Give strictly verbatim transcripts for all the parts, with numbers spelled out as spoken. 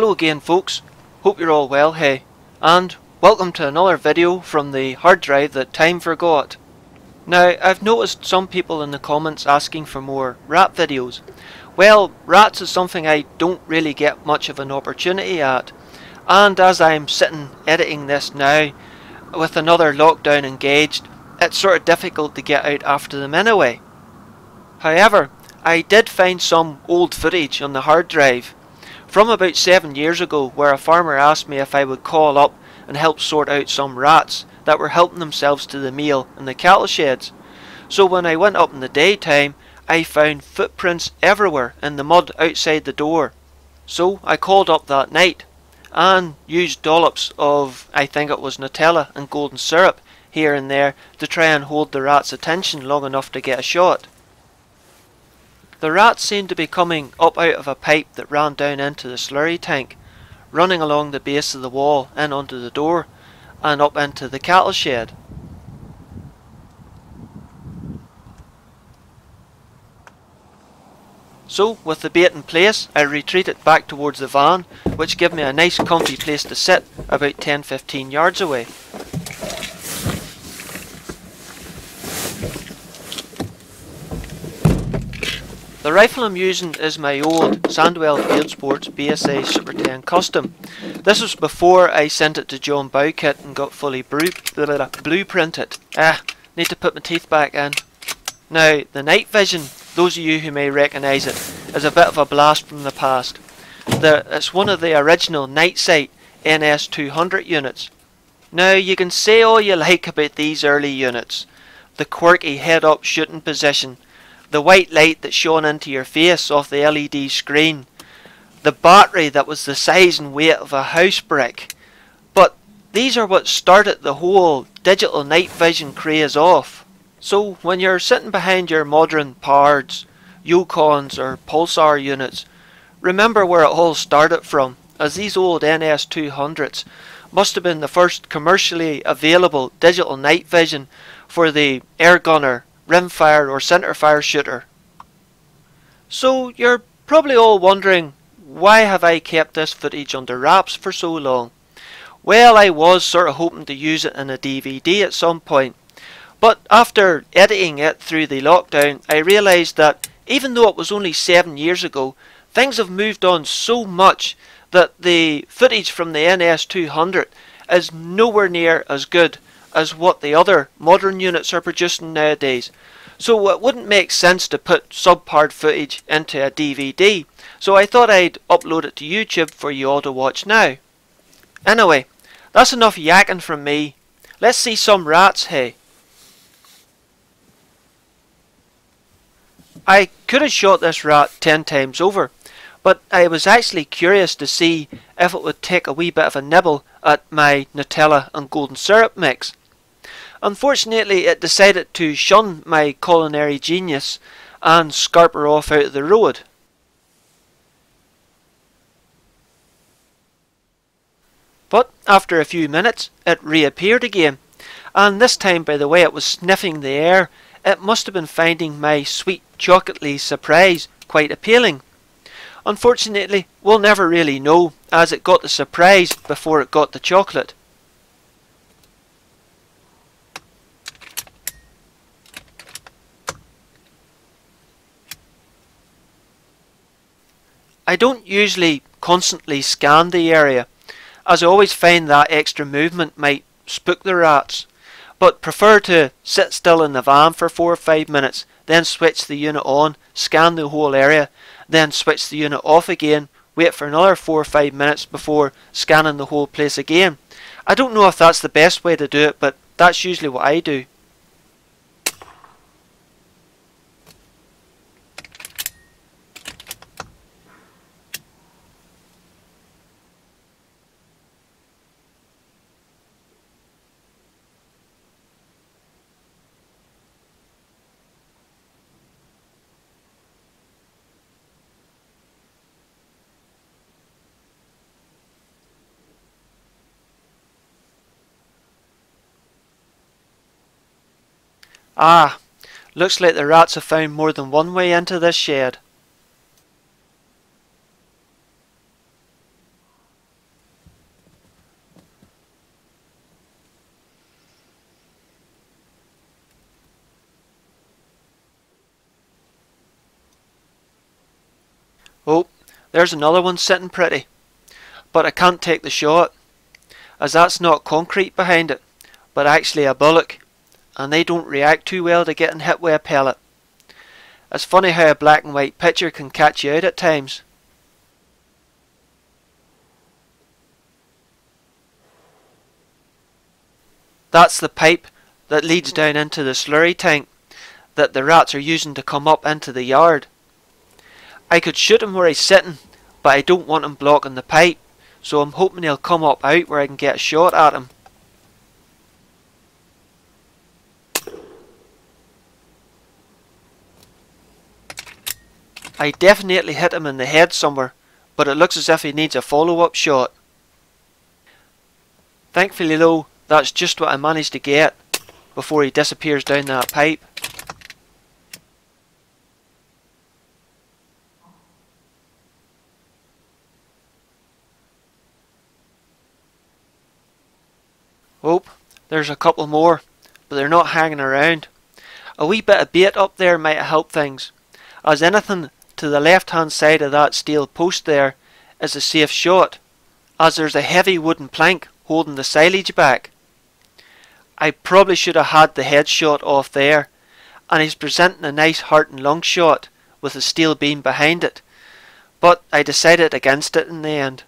Hello again folks, hope you're all well, hey, and welcome to another video from the hard drive that time forgot. Now, I've noticed some people in the comments asking for more rat videos. Well, rats is something I don't really get much of an opportunity at, and as I'm sitting editing this now, with another lockdown engaged, it's sort of difficult to get out after them anyway. However, I did find some old footage on the hard drive from about seven years ago where a farmer asked me if I would call up and help sort out some rats that were helping themselves to the meal in the cattle sheds. So when I went up in the daytime, I found footprints everywhere in the mud outside the door. So I called up that night and used dollops of, I think it was Nutella and golden syrup here and there to try and hold the rats' attention long enough to get a shot. The rats seemed to be coming up out of a pipe that ran down into the slurry tank, running along the base of the wall and onto the door, and up into the cattle shed. So, with the bait in place, I retreated back towards the van, which gave me a nice comfy place to sit, about ten to fifteen yards away. The rifle I'm using is my old Sandwell Field Sports B S A Super ten Custom. This was before I sent it to John Bowkett and got fully blueprinted. Ah, need to put my teeth back in. Now, the night vision, those of you who may recognise it, is a bit of a blast from the past. The, it's one of the original NiteSite N S two hundred units. Now, you can say all you like about these early units. The quirky head-up shooting position, the white light that shone into your face off the L E D screen, the battery that was the size and weight of a house brick. But these are what started the whole digital night vision craze off. So when you're sitting behind your modern Pards, Yocons or Pulsar units, remember where it all started from, as these old N S two hundreds must have been the first commercially available digital night vision for the air gunner, rimfire or centerfire shooter. So you're probably all wondering, why have I kept this footage under wraps for so long? Well, I was sort of hoping to use it in a D V D at some point, but after editing it through the lockdown, I realised that even though it was only seven years ago, things have moved on so much that the footage from the N S two hundred is nowhere near as good as what the other modern units are producing nowadays. So it wouldn't make sense to put subpar footage into a D V D, so I thought I'd upload it to YouTube for you all to watch now. Anyway, that's enough yakking from me. Let's see some rats, hey. I could have shot this rat ten times over, but I was actually curious to see if it would take a wee bit of a nibble at my Nutella and golden syrup mix. Unfortunately, it decided to shun my culinary genius and scarper off out of the road. But after a few minutes, it reappeared again, and this time by the way it was sniffing the air, it must have been finding my sweet chocolatey surprise quite appealing. Unfortunately, we'll never really know, as it got the surprise before it got the chocolate. I don't usually constantly scan the area, as I always find that extra movement might spook the rats, but prefer to sit still in the van for four or five minutes, then switch the unit on, scan the whole area, then switch the unit off again, wait for another four or five minutes before scanning the whole place again. I don't know if that's the best way to do it, but that's usually what I do. Ah, looks like the rats have found more than one way into this shed. Oh, there's another one sitting pretty. But I can't take the shot, as that's not concrete behind it, but actually a bullock, and they don't react too well to getting hit with a pellet. It's funny how a black and white picture can catch you out at times. That's the pipe that leads down into the slurry tank that the rats are using to come up into the yard. I could shoot him where he's sitting, but I don't want him blocking the pipe, so I'm hoping he'll come up out where I can get a shot at him. I definitely hit him in the head somewhere, but it looks as if he needs a follow-up shot. Thankfully though, that's just what I managed to get before he disappears down that pipe. Oh, there's a couple more, but they're not hanging around. A wee bit of bait up there might help things, as anything to the left hand side of that steel post there is a safe shot, as there's a heavy wooden plank holding the silage back. I probably should have had the head shot off there, and he's presenting a nice heart and lung shot with a steel beam behind it, but I decided against it in the end.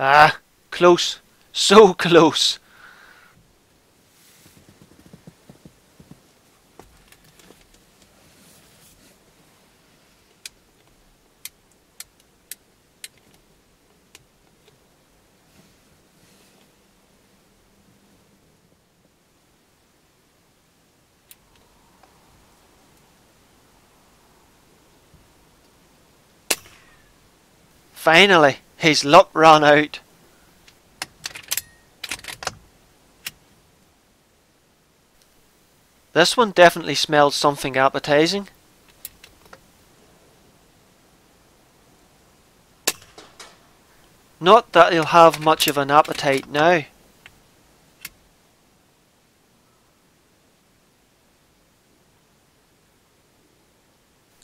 Ah, close, so close. Finally. His luck ran out. This one definitely smelled something appetizing. Not that he'll have much of an appetite now.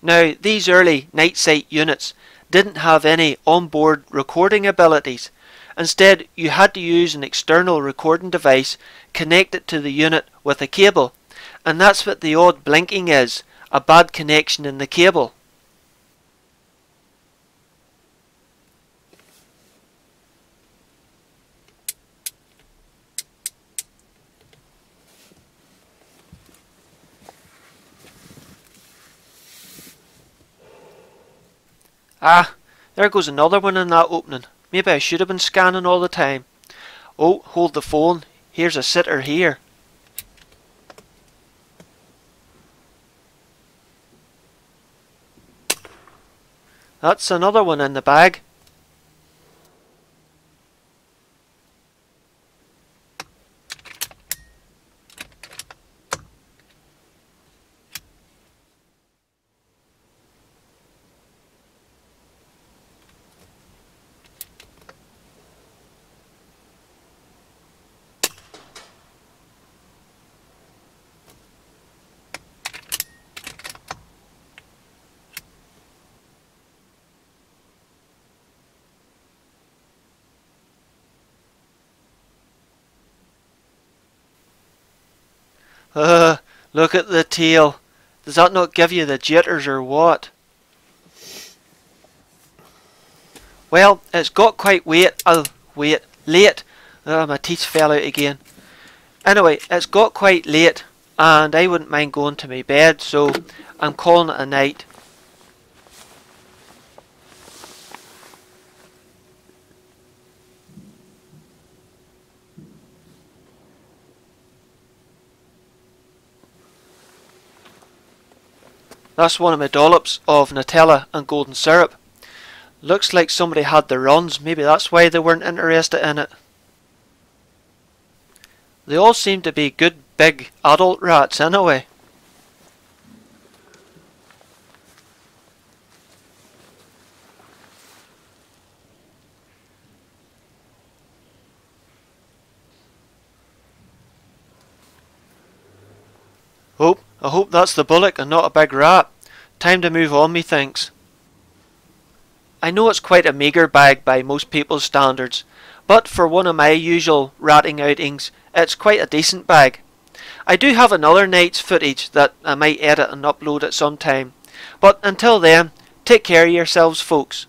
Now, these early NiteSite units didn't have any onboard recording abilities. Instead, you had to use an external recording device connected to the unit with a cable, and that's what the odd blinking is, a bad connection in the cable. Ah, there goes another one in that opening. Maybe I should have been scanning all the time. Oh, hold the phone. Here's a sitter here. That's another one in the bag. Uh, look at the tail. Does that not give you the jitters or what? Well, it's got quite weight. Oh, wait, late. Oh, my teeth fell out again. Anyway, it's got quite late and I wouldn't mind going to my bed, so I'm calling it a night. That's one of my dollops of Nutella and golden syrup. Looks like somebody had the runs, maybe that's why they weren't interested in it. They all seem to be good big adult rats anyway. Oh, I hope that's the bullock and not a big rat. Time to move on, methinks. I know it's quite a meagre bag by most people's standards, but for one of my usual ratting outings, it's quite a decent bag. I do have another night's footage that I might edit and upload at some time, but until then, take care of yourselves, folks.